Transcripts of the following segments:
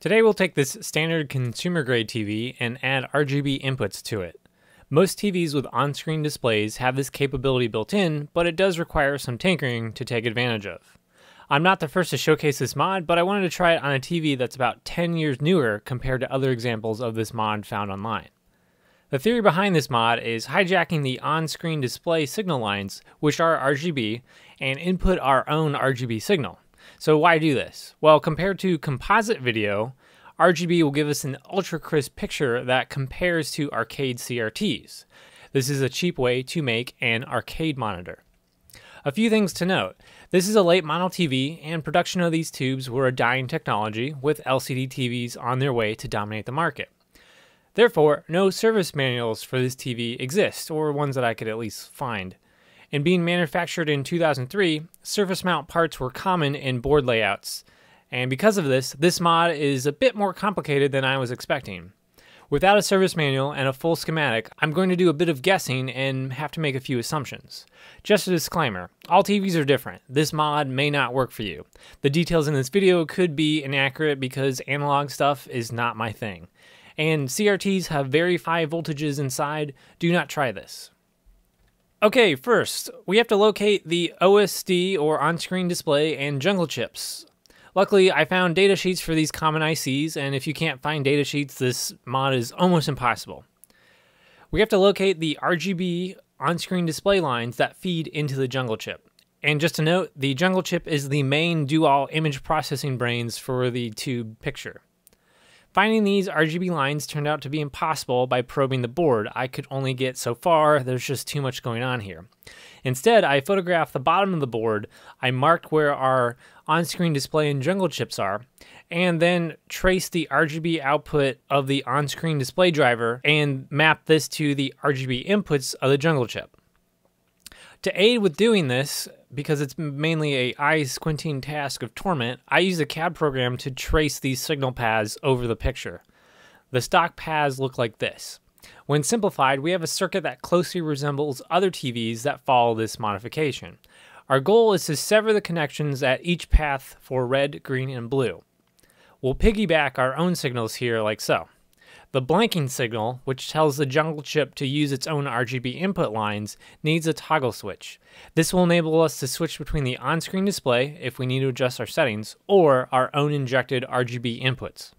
Today we'll take this standard consumer grade TV and add RGB inputs to it. Most TVs with on-screen displays have this capability built in, but it does require some tinkering to take advantage of. I'm not the first to showcase this mod, but I wanted to try it on a TV that's about 10 years newer compared to other examples of this mod found online. The theory behind this mod is hijacking the on-screen display signal lines, which are RGB, and input our own RGB signal. So why do this? Well, compared to composite video, RGB will give us an ultra-crisp picture that compares to arcade CRTs. This is a cheap way to make an arcade monitor. A few things to note. This is a late model TV, and production of these tubes were a dying technology, with LCD TVs on their way to dominate the market. Therefore, no service manuals for this TV exist, or ones that I could at least find. And being manufactured in 2003, surface mount parts were common in board layouts. And because of this, this mod is a bit more complicated than I was expecting. Without a service manual and a full schematic, I'm going to do a bit of guessing and have to make a few assumptions. Just a disclaimer, all TVs are different. This mod may not work for you. The details in this video could be inaccurate because analog stuff is not my thing. And CRTs have very high voltages inside. Do not try this. Okay, first, we have to locate the OSD or on-screen display and jungle chips. Luckily, I found datasheets for these common ICs, and if you can't find datasheets, this mod is almost impossible. We have to locate the RGB on-screen display lines that feed into the jungle chip. And just to note, the jungle chip is the main do-all image processing brains for the tube picture. Finding these RGB lines turned out to be impossible by probing the board. I could only get so far, there's just too much going on here. Instead, I photographed the bottom of the board, I marked where our on-screen display and jungle chips are, and then traced the RGB output of the on-screen display driver and mapped this to the RGB inputs of the jungle chip. To aid with doing this, because it's mainly an eye-squinting task of torment, I use a CAD program to trace these signal paths over the picture. The stock paths look like this. When simplified, we have a circuit that closely resembles other TVs that follow this modification. Our goal is to sever the connections at each path for red, green, and blue. We'll piggyback our own signals here like so. The blanking signal, which tells the jungle chip to use its own RGB input lines, needs a toggle switch. This will enable us to switch between the on-screen display, if we need to adjust our settings, or our own injected RGB inputs.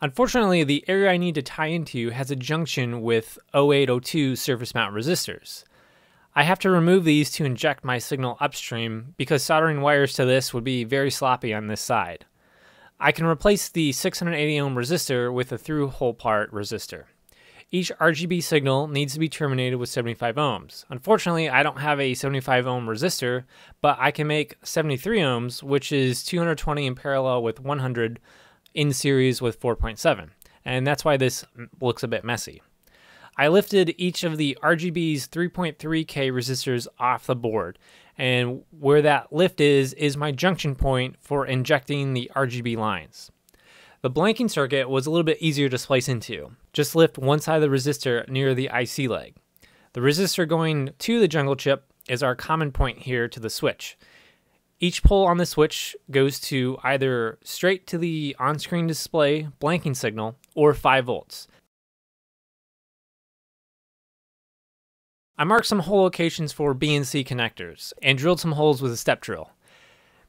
Unfortunately, the area I need to tie into has a junction with 0802 surface mount resistors. I have to remove these to inject my signal upstream, because soldering wires to this would be very sloppy on this side. I can replace the 680 ohm resistor with a through-hole part resistor. Each RGB signal needs to be terminated with 75 ohms. Unfortunately, I don't have a 75 ohm resistor, but I can make 73 ohms, which is 220 in parallel with 100 in series with 4.7. And that's why this looks a bit messy. I lifted each of the RGB's 3.3K resistors off the board, and where that lift is my junction point for injecting the RGB lines. The blanking circuit was a little bit easier to splice into. Just lift one side of the resistor near the IC leg. The resistor going to the jungle chip is our common point here to the switch. Each pull on the switch goes to either straight to the on-screen display blanking signal or 5 volts. I marked some hole locations for BNC connectors and drilled some holes with a step drill.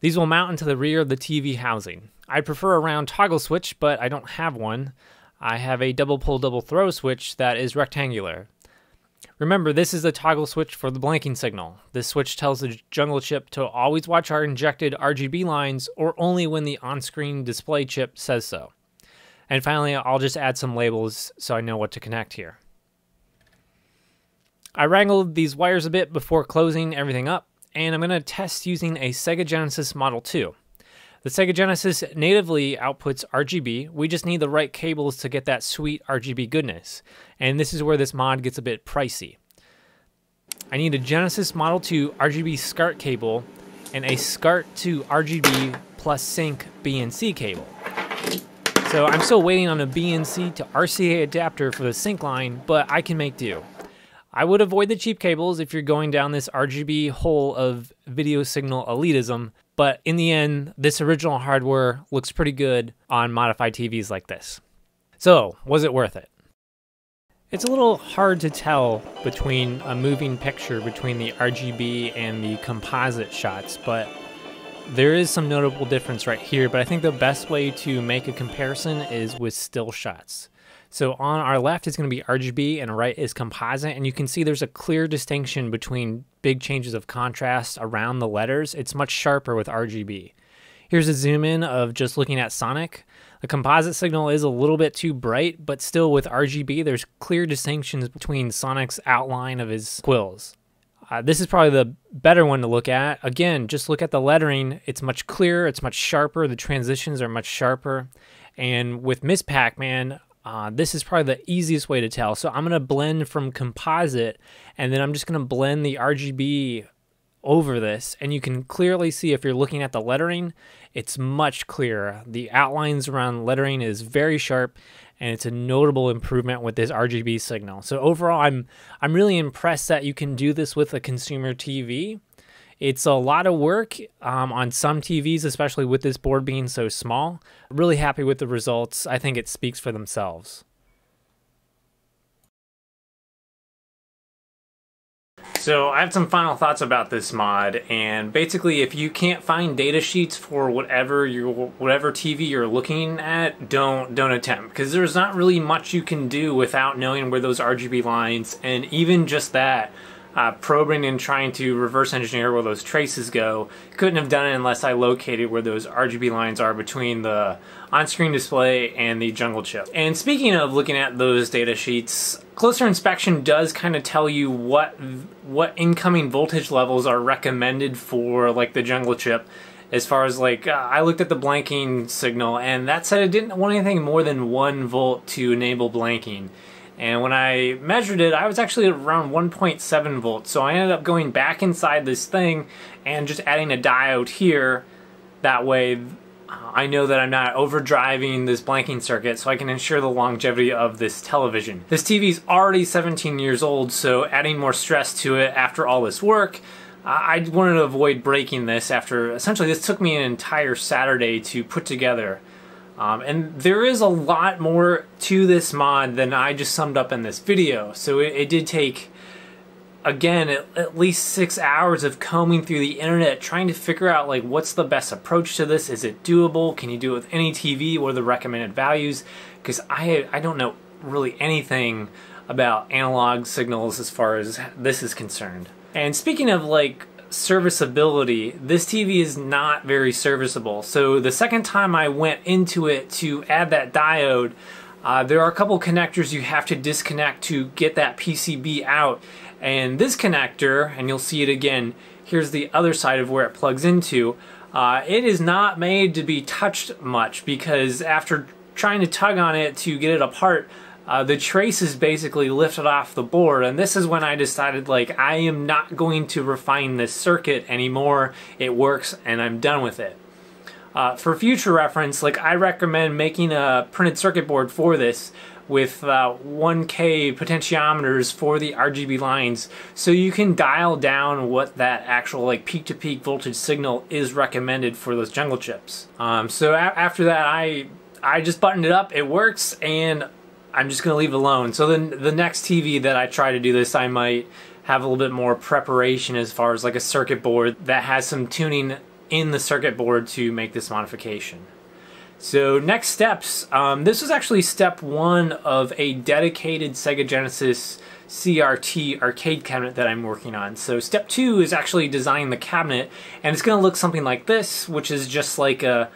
These will mount into the rear of the TV housing. I prefer a round toggle switch, but I don't have one. I have a double pull, double throw switch that is rectangular. Remember, this is the toggle switch for the blanking signal. This switch tells the jungle chip to always watch our injected RGB lines or only when the on-screen display chip says so. And finally, I'll just add some labels so I know what to connect here. I wrangled these wires a bit before closing everything up, and I'm going to test using a Sega Genesis Model 2. The Sega Genesis natively outputs RGB, we just need the right cables to get that sweet RGB goodness, and this is where this mod gets a bit pricey. I need a Genesis Model 2 RGB SCART cable and a SCART to RGB plus sync BNC cable. So I'm still waiting on a BNC to RCA adapter for the sync line, but I can make do. I would avoid the cheap cables if you're going down this RGB hole of video signal elitism. But in the end, this original hardware looks pretty good on modified TVs like this. So, was it worth it? It's a little hard to tell between a moving picture between the RGB and the composite shots, but there is some notable difference right here, but I think the best way to make a comparison is with still shots. So on our left is going to be RGB and right is composite, and you can see there's a clear distinction between big changes of contrast around the letters. It's much sharper with RGB. Here's a zoom in of just looking at Sonic. The composite signal is a little bit too bright, but still with RGB there's clear distinctions between Sonic's outline of his quills. This is probably the better one to look at. Again, just look at the lettering. It's much clearer, it's much sharper, the transitions are much sharper. And with Ms. Pac-Man, this is probably the easiest way to tell. So I'm going to blend from composite, and then I'm just going to blend the RGB over this, and you can clearly see if you're looking at the lettering, it's much clearer. The outlines around lettering is very sharp, and it's a notable improvement with this RGB signal. So overall, I'm really impressed that you can do this with a consumer TV. It's a lot of work on some TVs, especially with this board being so small. Really happy with the results. I think it speaks for themselves. So I have some final thoughts about this mod, and basically if you can't find data sheets for whatever TV you're looking at, don't attempt, because there's not really much you can do without knowing where those RGB lines, and even just that, probing and trying to reverse engineer where those traces go, couldn't have done it unless I located where those RGB lines are between the on-screen display and the jungle chip. And speaking of looking at those data sheets, closer inspection does kind of tell you what incoming voltage levels are recommended for like the jungle chip. As far as like, I looked at the blanking signal, and that said it didn't want anything more than 1 volt to enable blanking. And when I measured it, I was actually at around 1.7 volts. So I ended up going back inside this thing and just adding a diode here. That way I know that I'm not overdriving this blanking circuit, so I can ensure the longevity of this television. This TV is already 17 years old, so adding more stress to it after all this work, I wanted to avoid breaking this after, essentially this took me an entire Saturday to put together. And there is a lot more to this mod than I just summed up in this video. So it did take, again, at least 6 hours of combing through the internet, trying to figure out like what's the best approach to this. Is it doable? Can you do it with any TV? What are the recommended values? Because I don't know really anything about analog signals as far as this is concerned. And speaking of like serviceability, this TV is not very serviceable. So the second time I went into it to add that diode, there are a couple connectors you have to disconnect to get that PCB out, and this connector, and you'll see it again, here's the other side of where it plugs into, it is not made to be touched much, because after trying to tug on it to get it apart, the trace is basically lifted off the board, and this is when I decided like I am not going to refine this circuit anymore. It works and I'm done with it. For future reference, like I recommend making a printed circuit board for this with 1K potentiometers for the RGB lines, so you can dial down what that actual like peak-to-peak voltage signal is recommended for those jungle chips. So after that I just buttoned it up, it works, and I'm just going to leave it alone. So then the next TV that I try to do this, I might have a little bit more preparation as far as like a circuit board that has some tuning in the circuit board to make this modification. So next steps, this was actually step one of a dedicated Sega Genesis CRT arcade cabinet that I'm working on. So step two is actually designing the cabinet, and it's going to look something like this, which is just like a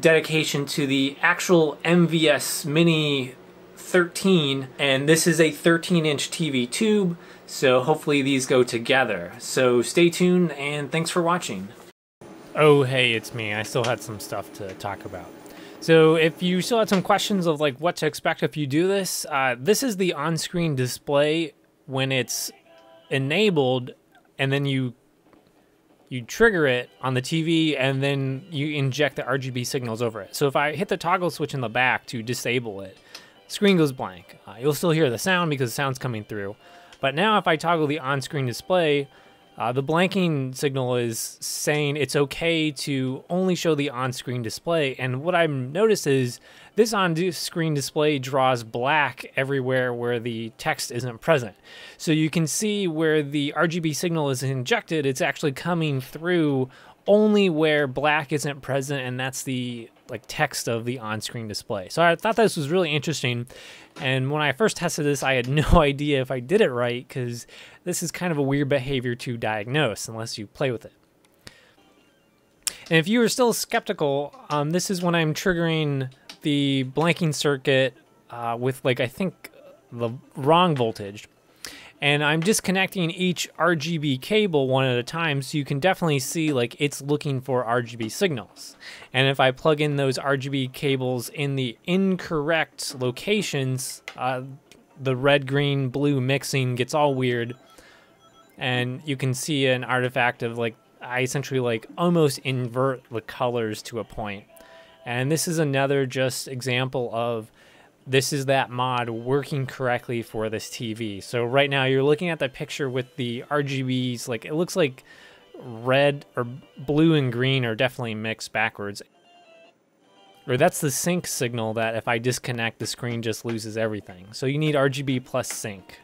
dedication to the actual MVS mini 13, and this is a 13-inch TV tube, so hopefully these go together. So stay tuned, and thanks for watching. Oh hey, it's me. I still had some stuff to talk about. So if you still had some questions of like what to expect if you do this, this is the on-screen display when it's enabled, and then you trigger it on the TV, and then you inject the RGB signals over it. So if I hit the toggle switch in the back to disable it, screen goes blank. You'll still hear the sound because the sound's coming through. But now if I toggle the on-screen display, The blanking signal is saying it's okay to only show the on-screen display, and what I've noticed is this on-screen display draws black everywhere where the text isn't present. So you can see where the RGB signal is injected, it's actually coming through only where black isn't present, and that's the like text of the on-screen display. So I thought this was really interesting, and when I first tested this I had no idea if I did it right, because this is kind of a weird behavior to diagnose unless you play with it. And if you are still skeptical, this is when I'm triggering the blanking circuit with like I think the wrong voltage. And I'm disconnecting each RGB cable one at a time, so you can definitely see like it's looking for RGB signals. And if I plug in those RGB cables in the incorrect locations, the red, green, blue mixing gets all weird. And you can see an artifact of like, I essentially like almost invert the colors to a point. And this is another just example of this is that mod working correctly for this TV. So right now you're looking at the picture with the RGBs, like it looks like red or blue and green are definitely mixed backwards. Or that's the sync signal that if I disconnect, the screen just loses everything. So you need RGB plus sync.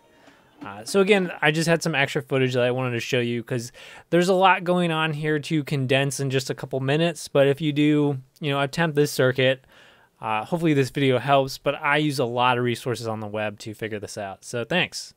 So again, I just had some extra footage that I wanted to show you because there's a lot going on here to condense in just a couple minutes. But if you do, you know, attempt this circuit, hopefully this video helps, but I use a lot of resources on the web to figure this out. So thanks.